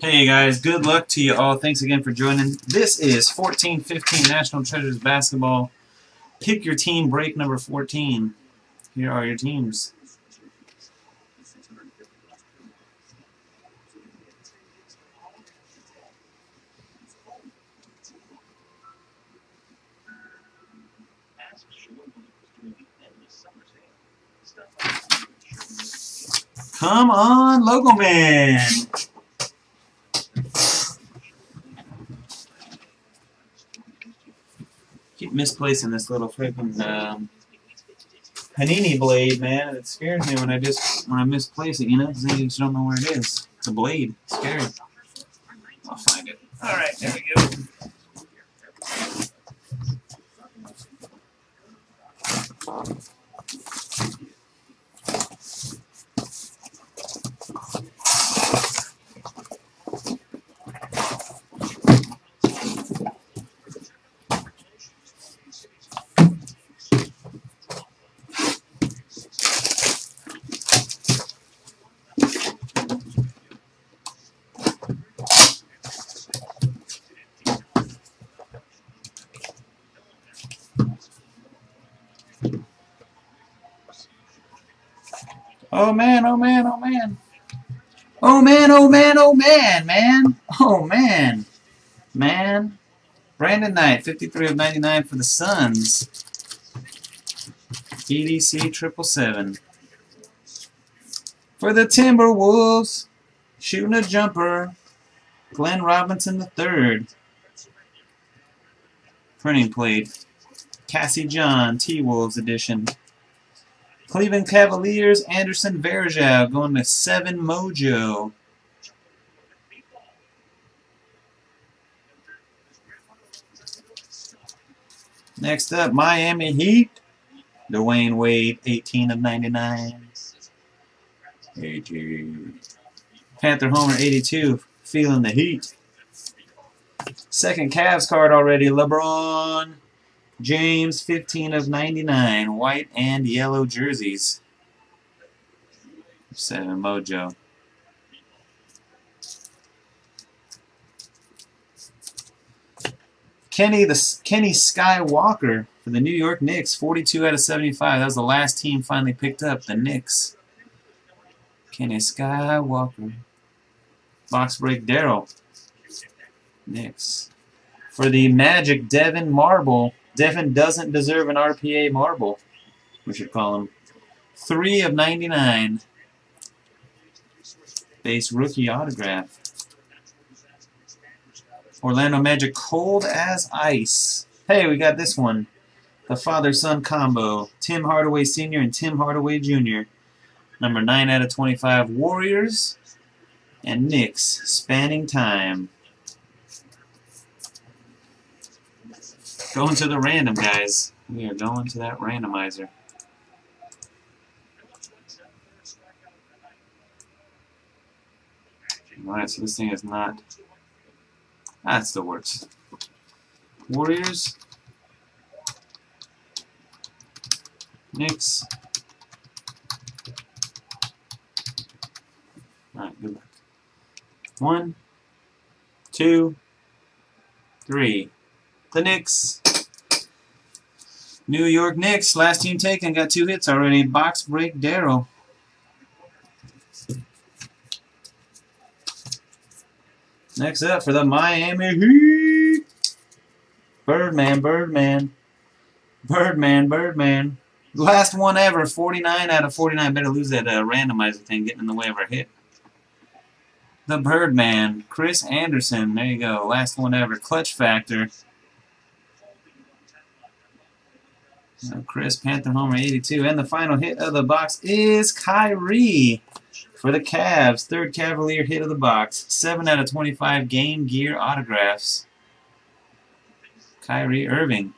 Hey guys, good luck to you all. Thanks again for joining. This is 14-15 National Treasures Basketball. Pick your team, break number 14. Here are your teams. Come on, Logo Man. Keep misplacing this little freaking Panini blade, man. It scares me when I misplace it. You know, because I just don't know where it is. It's a blade. It's scary. I'll find it. All right, there we go. Oh man, oh man, oh man. Oh man, oh man, oh man, man. Oh man. Man. Brandon Knight, 53 of 99 for the Suns. EDC 777. For the Timberwolves, shooting a jumper. Glenn Robinson III. Printing plate. Cassie John, T-Wolves edition. Cleveland Cavaliers, Anderson Varejao going to 7 Mojo. Next up, Miami Heat, Dwayne Wade, 18 of 99. 18. Panther Homer, 82, feeling the heat. Second Cavs card already, LeBron James, 15 of 99, white and yellow jerseys. 7 Mojo. Kenny Skywalker for the New York Knicks, 42 out of 75. That was the last team finally picked up, the Knicks. Kenny Skywalker. Box break Daryl. Knicks. For the Magic, Devin Marble. Devin doesn't deserve an RPA marble, we should call him. 3 of 99. Base rookie autograph. Orlando Magic, cold as ice. Hey, we got this one. The father-son combo. Tim Hardaway Sr. and Tim Hardaway Jr. Number 9 out of 25. Warriors and Knicks, spanning time. Going to the random, guys. We are going to that randomizer. Alright, so this thing is not... That still works. Warriors. Knicks. Alright, good luck. 1, 2, 3. The Knicks. New York Knicks, last team taken, got 2 hits already. Box break Darryl. Next up for the Miami Heat. Birdman, Birdman. Birdman, Birdman. Last one ever, 49 out of 49. Better lose that randomizer thing getting in the way of our hit. The Birdman, Chris Anderson. There you go, last one ever. Clutch factor. So Chris, Panther Homer, 82. And the final hit of the box is Kyrie for the Cavs. Third Cavalier hit of the box. 7 out of 25 Game Gear autographs. Kyrie Irving.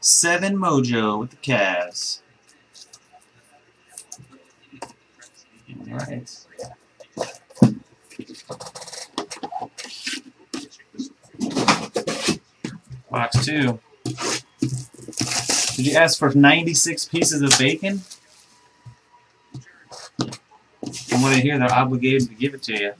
7 Mojo with the Cavs. All right. Box 2. Did you ask for 96 pieces of bacon? And what do right here, they're obligated to give it to you.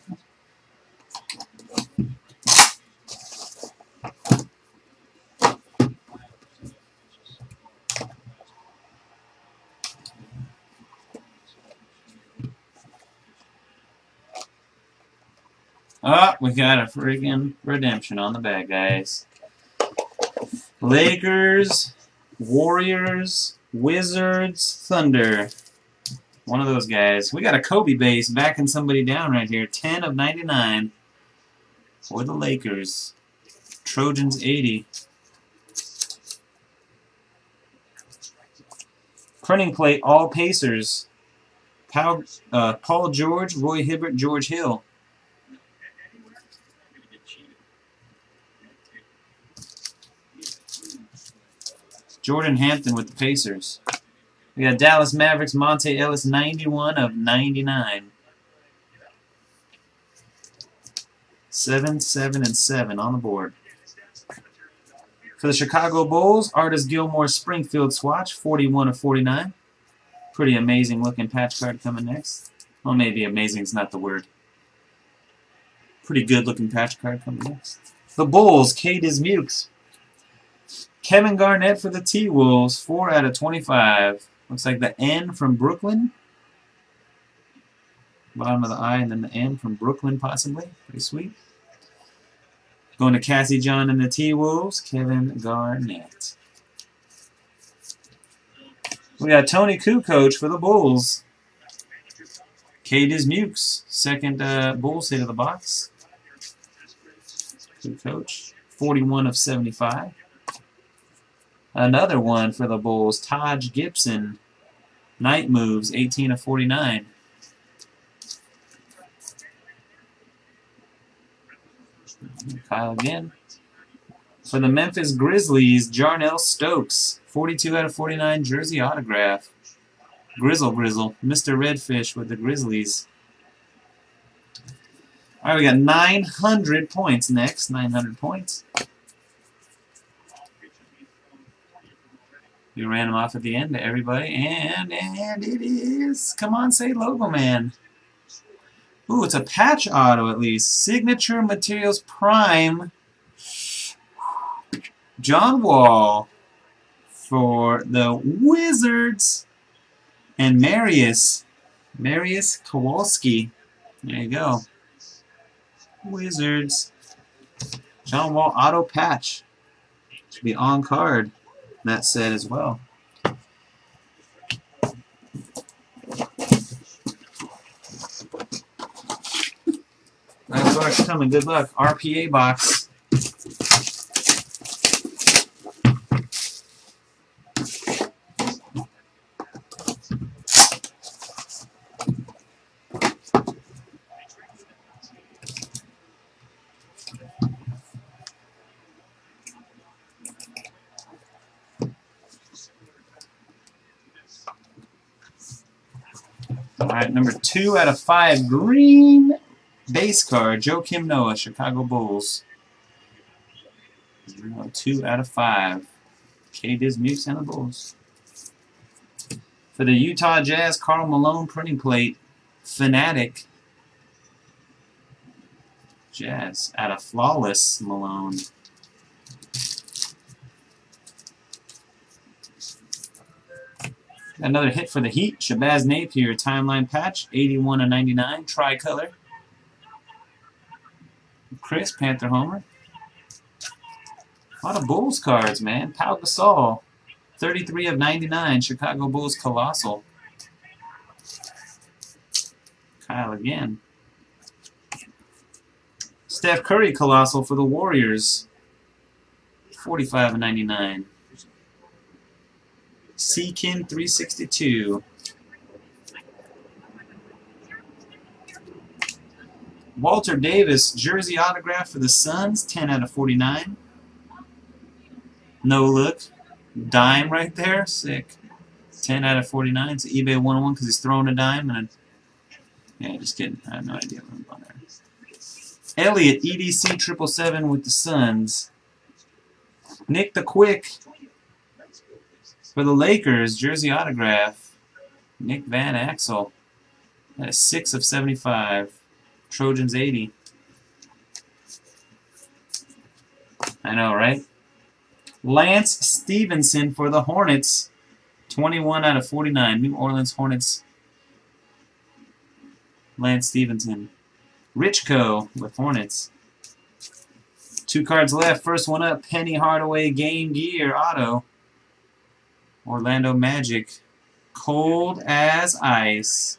Oh, we got a friggin' redemption on the back, guys. Lakers, Warriors, Wizards, Thunder. One of those guys. We got a Kobe base backing somebody down right here. 10 of 99 for the Lakers. Trojans 80. Printing plate, all Pacers. Paul George, Roy Hibbert, George Hill. Jordan Hampton with the Pacers. We got Dallas Mavericks, Monte Ellis, 91 of 99. 7, 7, and 7 on the board. For the Chicago Bulls, Artis Gilmore, Springfield swatch, 41 of 49. Pretty amazing looking patch card coming next. Well, maybe amazing is not the word. Pretty good looking patch card coming next. The Bulls, K. Dismukes. Kevin Garnett for the T-Wolves, 4 out of 25. Looks like the N from Brooklyn. Bottom of the I and then the N from Brooklyn, possibly. Pretty sweet. Going to Cassie John and the T-Wolves, Kevin Garnett. We got Tony Kukoc for the Bulls. K. Dismukes, second Bulls hit of the box. Kukoc, 41 of 75. Another one for the Bulls, Taj Gibson. Night moves, 18 of 49. Kyle again. For the Memphis Grizzlies, Jarnell Stokes. 42 out of 49, jersey autograph. Grizzle, grizzle. Mr. Redfish with the Grizzlies. All right, we got 900 points next, 900 points. We ran them off at the end to everybody, and it is, come on, say Logo Man. Ooh, it's a patch auto at least. Signature Materials Prime. John Wall for the Wizards. And Marius Kowalski. There you go. Wizards. John Wall auto patch. Should be on card. That said as well. That box coming. Good luck. RPA box. Alright, number 2 out of 5 green base card, Joe Kim Noah, Chicago Bulls. 2 out of 5. K. Dismukes and the Bulls. For the Utah Jazz, Karl Malone printing plate, Fanatic. Jazz out of Flawless Malone. Another hit for the Heat, Shabazz Napier, timeline patch, 81 of 99, tricolor. Chris, Panther Homer. A lot of Bulls cards, man. Powell DeSaul, 33 of 99, Chicago Bulls Colossal. Kyle again. Steph Curry Colossal for the Warriors, 45 of 99. Seakin 362. Walter Davis, jersey autograph for the Suns, 10 out of 49. No look. Dime right there. Sick. 10 out of 49. It's eBay 101 because he's throwing a dime. And yeah, just kidding. I have no idea what I'm on there. Elliott, EDC 777 with the Suns. Nick the Quick. For the Lakers, jersey autograph, Nick Van Axel. That is 6 of 75. Trojans 80. I know, right? Lance Stephenson for the Hornets. 21 out of 49. New Orleans Hornets. Lance Stephenson. Richko with Hornets. Two cards left. First one up, Penny Hardaway Game Gear Auto. Orlando Magic. Cold as ice.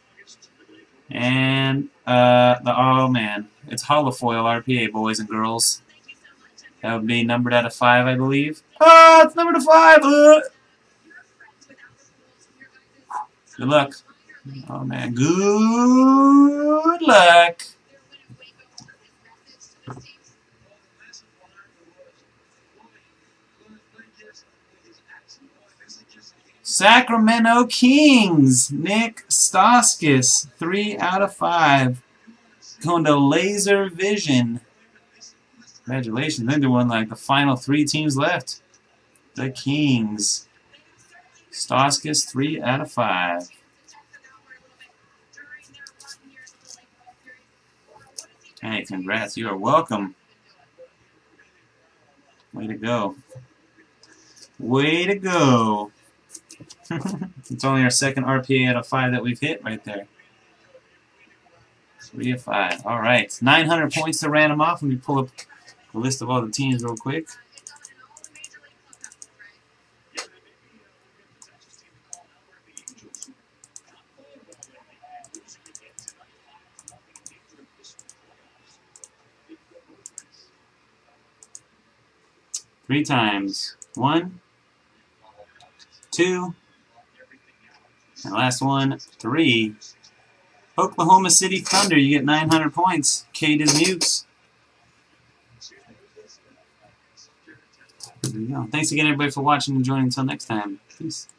And, oh man, it's holofoil RPA, boys and girls. That would be numbered out of 5, I believe. Oh, it's numbered to 5! Good luck. Oh man, good luck. Sacramento Kings, Nick Stauskas, 3 out of 5. Going to Laser Vision. Congratulations. I think they won like the final 3 teams left. The Kings. Stauskas, 3 out of 5. Hey, congrats. You are welcome. Way to go. Way to go. It's only our second RPA out of 5 that we've hit right there. 3 of 5. All right. 900 points to random off. Let me pull up the list of all the teams real quick. Three times. 1, 2. And last one, 3. Oklahoma City Thunder, you get 900 points. Cade is Nukes. There you go. Thanks again, everybody, for watching and joining. Until next time. Peace.